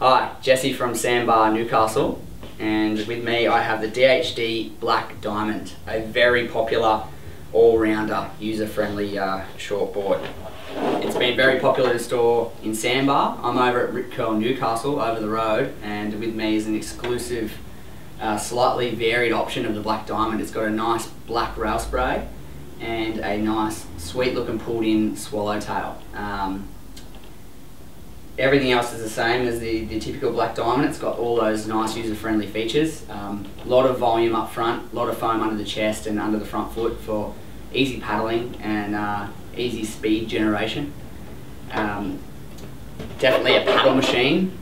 Hi, Jesse from Sanbah, Newcastle, and with me I have the DHD Black Diamond, a very popular all-rounder, user-friendly short board. It's been very popular to store in Sanbah. I'm over at Rip Curl Newcastle, over the road, and with me is an exclusive, slightly varied option of the Black Diamond. It's got a nice black rail spray and a nice, sweet-looking pulled-in swallowtail. Everything else is the same as the typical Black Diamond. It's got all those nice user-friendly features. A lot of volume up front, a lot of foam under the chest and under the front foot for easy paddling and easy speed generation. Definitely a paddle machine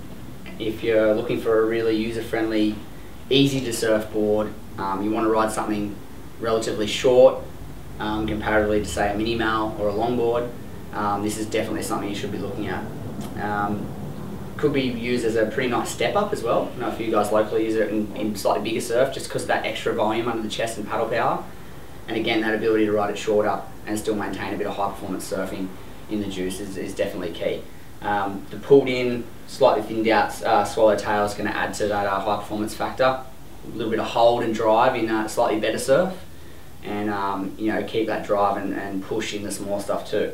if you're looking for a really user-friendly, easy to surf board. You want to ride something relatively short comparatively to, say, a mini-mal or a longboard. This is definitely something you should be looking at. Could be used as a pretty nice step up as well. I know a few guys locally use it in slightly bigger surf just because of that extra volume under the chest and paddle power, and again that ability to ride it shorter and still maintain a bit of high performance surfing in the juice is definitely key. The pulled in, slightly thinned out swallowtail is going to add to that high performance factor. A little bit of hold and drive in a slightly better surf, and you know, keep that drive and push in the small stuff too.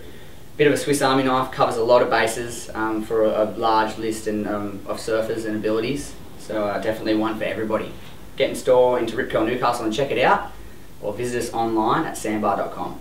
Bit of a Swiss Army knife, covers a lot of bases for a large list of surfers and abilities, so definitely one for everybody. Get in store into Rip Curl Newcastle and check it out, or visit us online at sanbah.com.